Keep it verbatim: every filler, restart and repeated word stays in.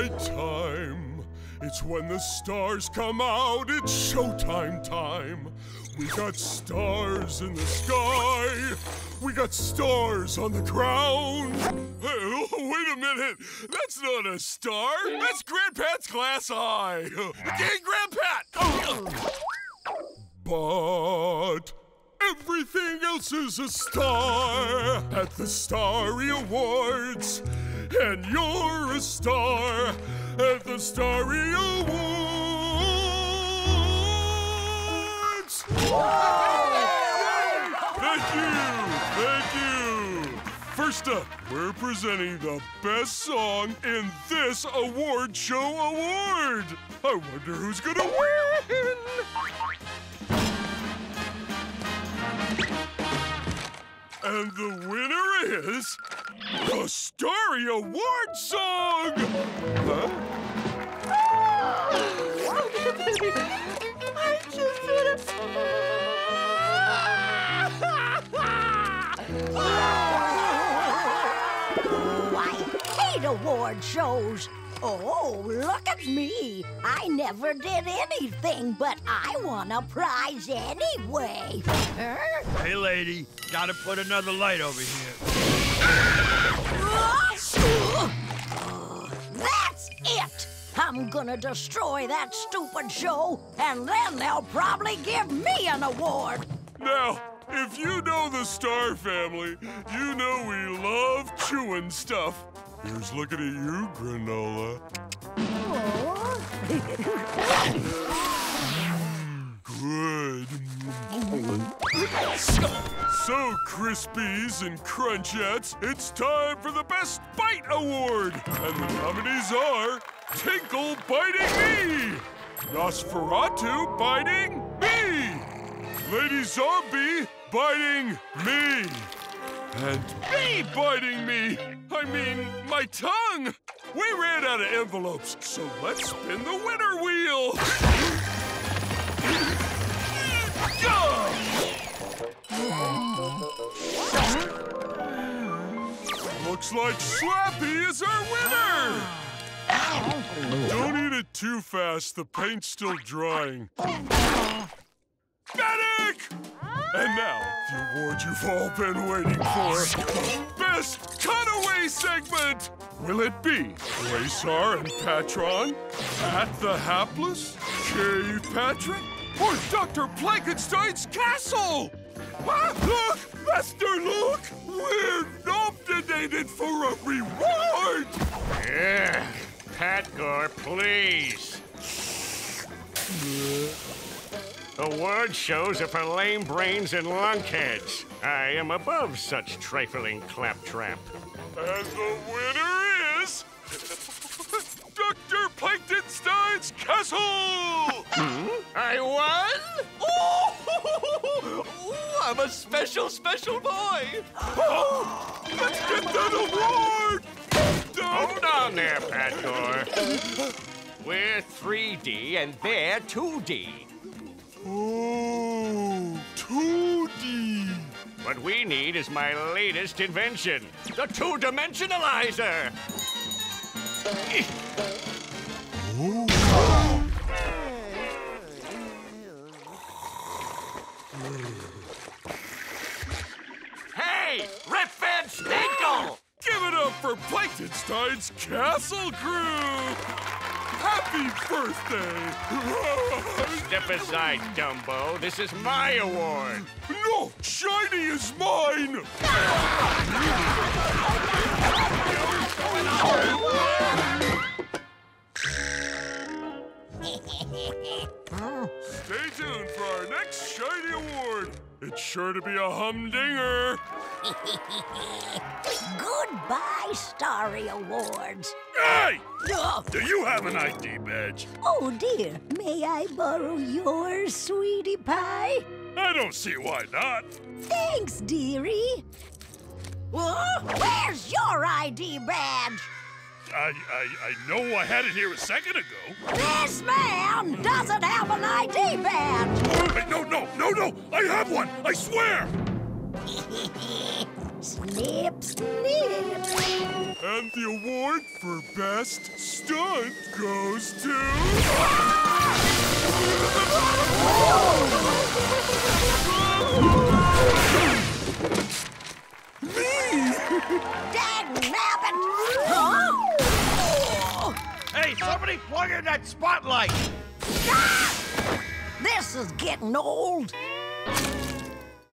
nighttime. It's when the stars come out, it's showtime time. We got stars in the sky. We got stars on the ground. Hey, wait a minute. That's not a star. That's Grandpat's glass eye. Hey, Grandpat! Oh. But everything else is a star at the Starry Awards. And you're a star at the Starry Awards! Whoa! Thank you! Thank you! First up, we're presenting the best song in this award show award! I wonder who's gonna win! And the winner is... the Starry Award song! Huh? I just did it! I hate award shows. Oh, look at me. I never did anything, but I won a prize anyway. Huh? Hey, lady, gotta put another light over here. Oh, that's it! I'm gonna destroy that stupid show, and then they'll probably give me an award! Now, if you know the Star family, you know we love chewing stuff. Here's looking at you, Granola. Good. So, Crispies and Crunchettes, it's time for the Best Bite Award! And the nominees are... Tinkle Biting Me! Nosferatu Biting Me! Lady Zombie Biting Me! And Bee Biting Me! I mean, my tongue! We ran out of envelopes, so let's spin the winner wheel! Looks like Slappy is our winner! Ow. Don't eat it too fast, the paint's still drying. Medic! And now, the award you've all been waiting for. Best Cutaway Segment! Will it be Waysar and Patron, Pat the Hapless, K Patrick, or Doctor Plankenstein's Castle? Ah, look! Master Luke! We're nominated for a reward! Yeah, Patgar, please. Award shows are for lame brains and lunkheads. I am above such trifling claptrap. And the winner is... Doctor Planktonstein's Castle! Mm-hmm. I won? Oh! Oh, I'm a special, special boy! Oh! Let's get that award! Hold on there, Patgar. We're three D and they're two D. Oh, two D! What we need is my latest invention, the two-dimensionalizer! Ooh. Hey, Rip Van Stinkle! Give it up for Planktonstein's Castle Crew! Happy birthday! Step aside, Dumbo. This is my award. No, Shiny is mine! Stay tuned for our next Shiny Award. It's sure to be a humdinger. Goodbye, Starry Awards. Hey! Oh. Do you have an I D badge? Oh, dear. May I borrow yours, sweetie pie? I don't see why not. Thanks, dearie. Whoa, where's your I D badge? I, I, I know I had it here a second ago. This man doesn't have an I D badge. No, no, no, no. I have one. I swear. Snip, snip. And the award for best stunt goes to... Me! Dagnabbit! Huh? Hey, somebody plug in that spotlight! Ah! This is getting old.